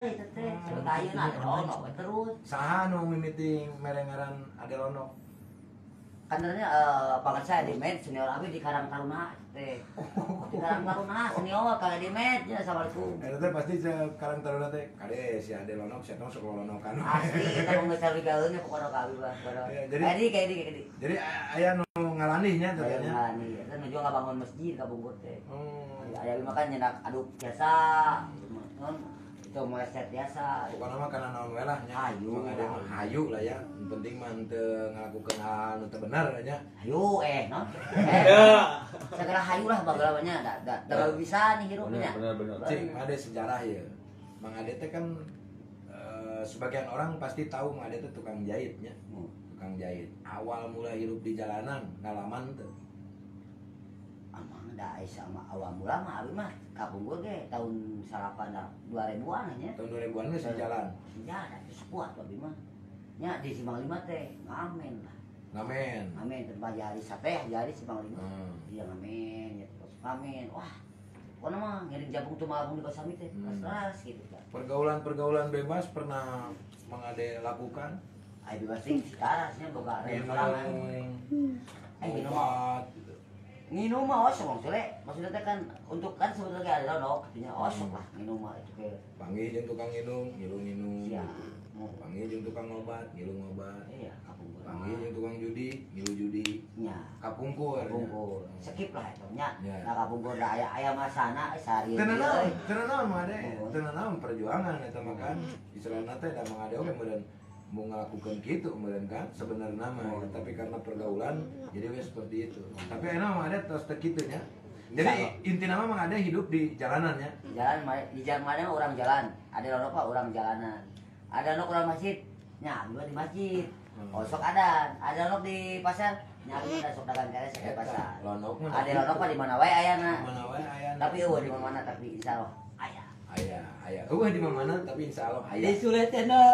Ceritanya Ade Londok terus. Sahano mimiti merengaran Ade Londok. Kadernya banget saya di med senior abi di Karang Taruna teh. Di Karang Taruna senior kalau di med ya sabarku. Eta teh pasti Karang Taruna teh kade si Ade Londok sia tong sok lonokan. Asli eta mah ngeusah ligaeun nya pokona kawi lah. Jadi aya nu ngalanihnya teh nya. Ngalani. Eta nuju ngabangun masjid ka Bungkur teh. Aya makan nyenak aduk biasa. Itu meleset biasa bukan nama karena naon we lah hayu hayu lah ya penting mah teu ngalakukeun hal nu teu bener nya hayu non segala hayu lah bagala nya da bisa nih hirup nya bener cing ada sejarah ieu Mang Ade teh kan sebagian orang pasti tahu Mang Ade teh tukang jahit nya tukang jahit awal mula hirup di jalanan ngalaman teh amang da Aisyah mah awal mula mah abi mah ka Bungkur ge tahun 2000-an nya. Tahun 2000-an geus jalan. Jalan geus kuat abi mah. Nya di Simpang 5 teh ngamen lah. Ngamen. Ngamen tempat jari sateh, jari Simpang 5. Iya ngamen, ya terus ngamen. Wah. Pokona mah ngiring jabung tumabung di Basami teh, keras gitu kan. Pergaulan-pergaulan bebas pernah Mang Ade lakukan? Ai bebas sih sekarangnya boga restoran. Ai minum minum mah osok maksudnya, kan untuk kan sebetulnya ada dong katanya osok lah minum mah itu kayak panggil jeung tukang minum, minum iya panggil jeung tukang obat, obat iya kapungkur panggil jeung tukang judi, judi iya kapungkur skip lah itu nya nah kapungkur da aya masana sehari tenanaon mah deh tenanaon perjuangan eta mah kan dicelana teh da mah ada oge meureun mau ngelakukan gitu kemarin kan sebenarnya mah tapi karena pergaulan jadi wes seperti itu tapi enak mah ada terus gitu nya jadi inti nama mah ada hidup di jalanannya di jalan mana mah orang jalan ada orang apa orang jalanan ada orang masjid nyari di masjid osok ada orang di pasar nyari ada sok dagang keres di pasar ada orang apa di mana wae ayana tapi eueuh di mana tapi insyaallah aya ayah, di mana tapi insya Allah ayah. Di Sule Channel.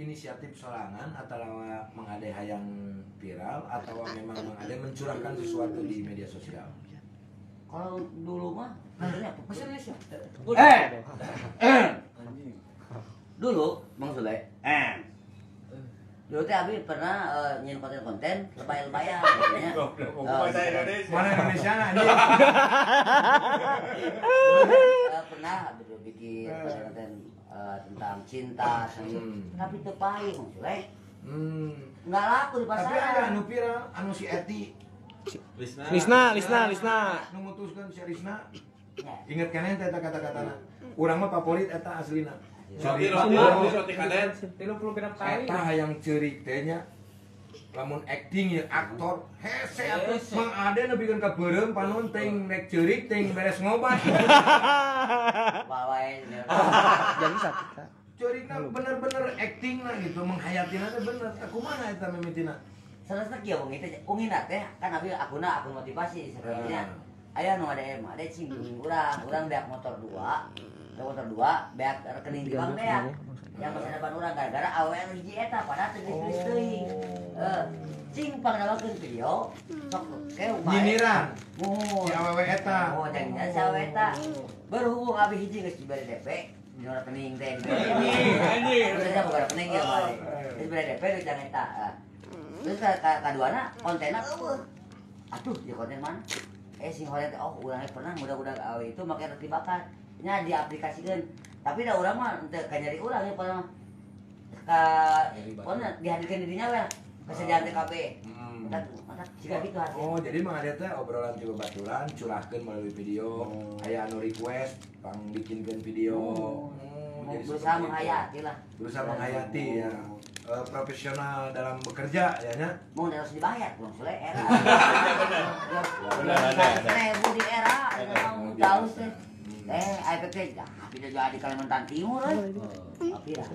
Inisiatif sorangan atau Mang Ade hayang viral atau memang Mang Ade mencurahkan sesuatu di media sosial. Kalau dulu mah, dulu Mang Sule. Dulu teh abi pernah nyin konten-konten lebay-lebayan katanya. Mana Indonesia anjing. Pernah dulu bikin konten tentang cinta tapi teu paing jelek. Enggak laku di pasaran. Tapi ada anu viral anu si Eti. Lisna. Nu mutuskeun si Lisna. Inget kana eta kata-katana. Urang mah favorit eta aslina. Eta hayang ceurik teh nya lamun acting ya aktor hese atuh Mang Ade nu bikin ka beureum panon teuing rek ceurik teuing beres ngobat bawae jadi sakita ceurikna bener-bener acting lah gitu menghayatina teh bener kumaha eta mimitina sanesna kieu ungina teh kan abi akuna akun motivasi sebenarnya aya nu ada cing urang beak motor 2 beak rekening di bank beak yang masa depan orang gara-gara awal hiji eta padahal teuing teuing cing pangdawakeun video sok ke nyinyiran si awal eta jadinya si awal eta berhubung abis hiji geus dibere DP di rekening teh anjir terus nya buka rekening ieu mah dibere DP geus jang eta terus kaduana kontenna eueuh atuh di konten mana sing hore teh oh urang pernah mudah-mudahan awe itu make reti bakar nya diaplikasikan tapi dah orang mah kan nyari orang ya pernah pernah dihadirkan dirinya lah kesediaan TKB jika gitu hasil jadi Mang Ade teh obrolan juga baturan curahkan melalui video aya anu request pang bikinkan video berusaha menghayati lah berusaha menghayati ya profesional dalam bekerja ya nya mau harus dibayar Bang Sule era bener di era mau tahu sih IPK dah, tapi dah jadi Kalimantan Timur, tapi dah,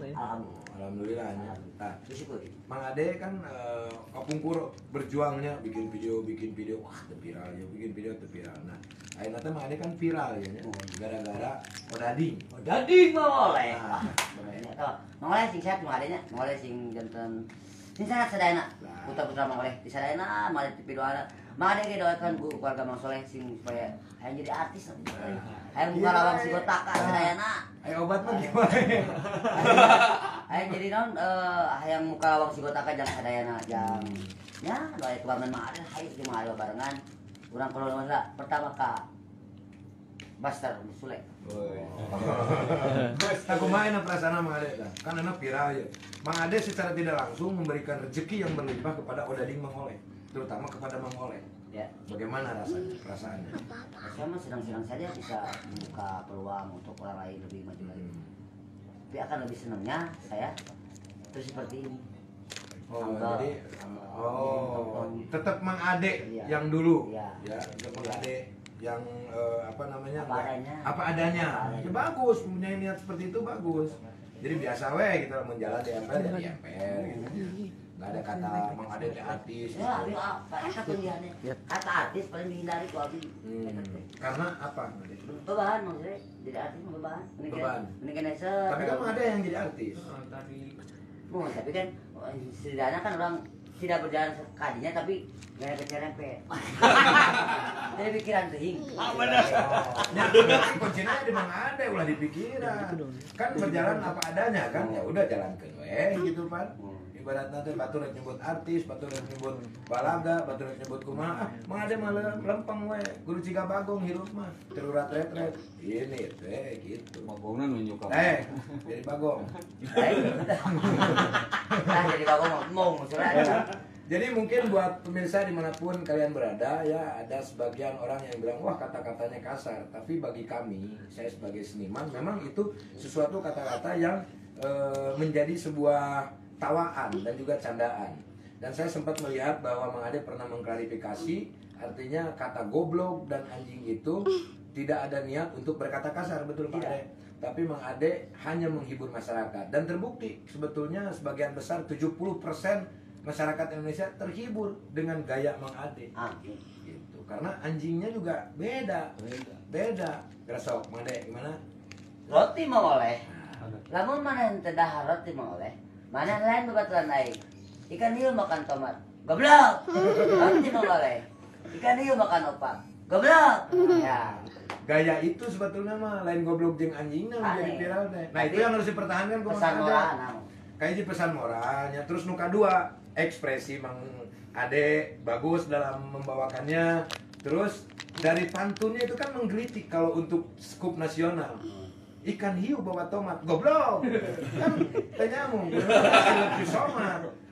alhamdulillah. Nah, Mang Ade kan kapungkur berjuangnya, bikin video, wah terviral ya, terviral. Nah, akhirnya teh Mang Ade kan viral ya, gara-gara Odading. Odading mah oleh. Nah, mangoleh sing sehat Mang Adenya, mangoleh sing jantan, sing sehat sedayana. putra-putra Mang Soleh disana malah di doa makanya kayak doakan bu keluarga Mang Soleh sing supaya ayo jadi artis nanti ayo buka lawan si kotak kak sedayana ayo obat mah gimana ayo jadi non yang muka lawan si kotak jangan sedayana jangan ya doa kebangan mah ada ayo cuma ada barengan kurang kalau masalah pertama kak Buster Sule. Aku main perasaan Mang Ade lah, kan anak viral ya. Mang Ade secara tidak langsung memberikan rezeki yang berlimpah kepada Odading Mang Oleh, terutama kepada Mang Oleh. Ya. Bagaimana rasanya perasaannya? Rasanya senang-senang saja bisa membuka peluang untuk orang lain lebih maju lagi. Tapi akan lebih senangnya saya terus seperti ini. Oh, jadi tetap Mang Ade yang dulu. Ya, tetap Mang Ade yang apa namanya apa adanya. Ya, bagus punya niat seperti itu bagus jadi biasa weh kita mau jalan di MPR ya di MPR nggak ada kata Mang Ade artis ya kata artis paling dihindari kok abi karena apa beban maksudnya jadi artis beban menikenesa tapi kan ada yang jadi artis tapi kan setidaknya kan orang tidak berjalan sekalinya tapi gak ada cerempet. Jadi pikiran teing. Ah benar. Kuncinya di mana ada ulah dipikiran. Kan berjalan apa adanya kan ya udah jalankeun we gitu pan. Ibaratna teh batur rek nyebut artis, batur rek nyebut balaga, batur rek nyebut kumaha. Mah ade mah lempeng we, guru ciga bagong hirup mah. Terurat-ret. Ini teh gitu. Mabongna nunjuk ka. Jadi bagong. Nah, jadi bagong mau surat. Jadi mungkin buat pemirsa dimanapun kalian berada ya ada sebagian orang yang bilang wah kata-katanya kasar. Tapi bagi kami, saya sebagai seniman memang itu sesuatu kata-kata yang menjadi sebuah tawaan dan juga candaan. Dan saya sempat melihat bahwa Mang Ade pernah mengklarifikasi artinya kata goblok dan anjing itu tidak ada niat untuk berkata kasar betul Pak Ade. Tapi Mang Ade hanya menghibur masyarakat dan terbukti sebetulnya sebagian besar 70% masyarakat Indonesia terhibur dengan gaya Mang Ade. Gitu. Karena anjingnya juga beda. Grasok, Mang Ade gimana? Roti mau oleh. Lamun mana yang terdahar roti mau oleh? Mana lain bebatuan lain? Ikan hiu makan tomat. Goblok. Roti mau oleh. Ikan hiu makan opak. Goblok. Ya. Gaya itu sebetulnya mah lain goblok jeung anjingna jadi viral teh. Nah, itu yang harus dipertahankan ku Mang Ade. Kayaknya pesan moralnya terus nuka dua. Ekspresi Mang Ade bagus dalam membawakannya. Terus dari pantunnya itu kan menggelitik kalau untuk skup nasional. Ikan hiu bawa tomat, goblok. Kan tenyamung,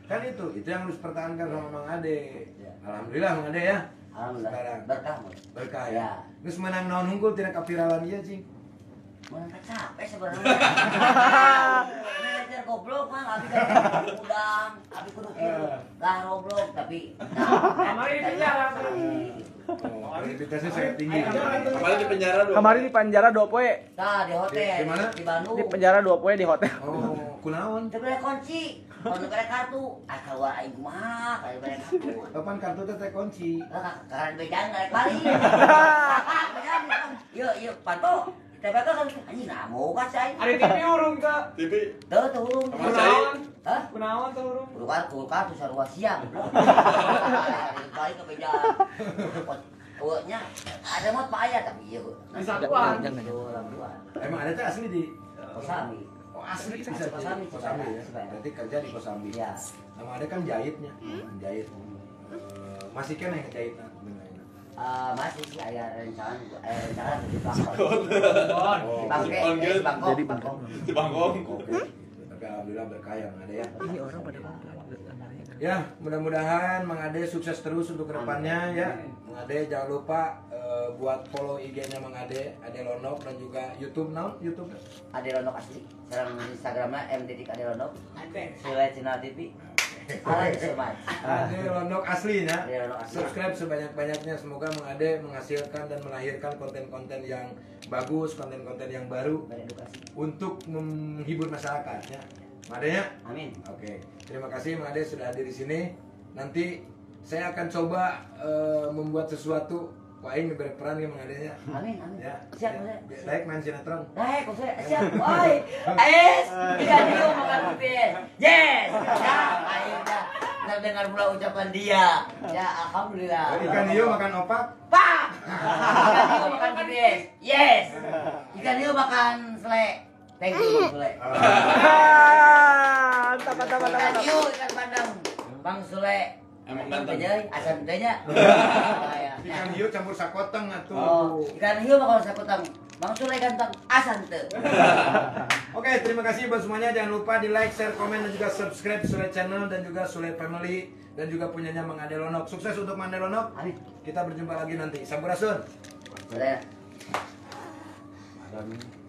kan itu yang harus pertahankan sama Mang Ade. Alhamdulillah Mang Ade ya. Alhamdulillah. Berkah ya. Terus menang naon unggul tidak kapiralan iya cing. Menang capek sebenarnya. Goblok mah abi kan udang abi kudu kieu lah goblok tapi kamari di penjara kemarin di penjara dua poe tah di hotel di mana di Bandung di penjara dua poe di hotel oh kunaon teu bere kunci mun bere kartu asa war aing kumaha bere kartu kapan kartu teh kunci karena bedan rek balik yuk panto tapi kan anjing mau kan saya. Ari TV urung ka? TV. Teu urung. Hah? Kunaon teu urung? Kulkas sarua siang. Kali ke meja. Eueuhnya ada mot payah tapi ieu. Satuan. Emang ada teh asli di Kosambi. Oh asli di Kosambi. Kosambi ya. Berarti kerja di Kosambi. Iya. Sama ada kan jahitnya. Jahit. Masih kene jahitan. Masih sih ada rencana di Bangkok. Di Bangkok. Tapi alhamdulillah berkah Mang Ade ya. Ini orang pada ya, mudah-mudahan Mang Ade sukses terus untuk kedepannya ya. Mang Ade jangan lupa buat follow IG-nya Mang Ade, Ade Londok dan juga YouTube now, YouTube Ade Londok asli. Sekarang Instagram-nya MDTK Ade Londok. Sule Channel TV. Ade Londok aslinya. Subscribe sebanyak-banyaknya. Semoga Mang Ade menghasilkan dan melahirkan konten-konten yang bagus, konten-konten yang baru untuk menghibur masyarakatnya. Mang Ade ya? Amin. Oke. Terima kasih Mang Ade sudah hadir di sini. Nanti saya akan coba membuat sesuatu. Aing berperan ke Mang Ade-nya. Amin. Ya. Siap, Mas. Baik main sinetron. Baik, Mas. Siap. Oi. Yes. Ikan hiu makan putih. Yes. Ya, aing dah. Saya dengar pula ucapan dia. Ya, alhamdulillah. Ikan hiu makan opak? Pak! Ikan hiu makan gede. Yes! Ikan hiu makan sele. Thank you, Sule. Ikan hiu, ikan bandeng. Bang Sule. Emang ganteng? Asam tanya. Ikan hiu campur sakoteng atuh. Oh, ikan hiu makan sakoteng. Bang Sule ganteng, asam teu. Oke, terima kasih buat semuanya. Jangan lupa di like, share, komen, dan juga subscribe Sule Channel dan juga Sule Family. Dan juga punyanya Mang Ade Londok. Sukses untuk Mang Ade Londok. Amin. Kita berjumpa lagi nanti. Sampurasun. Sudah ya.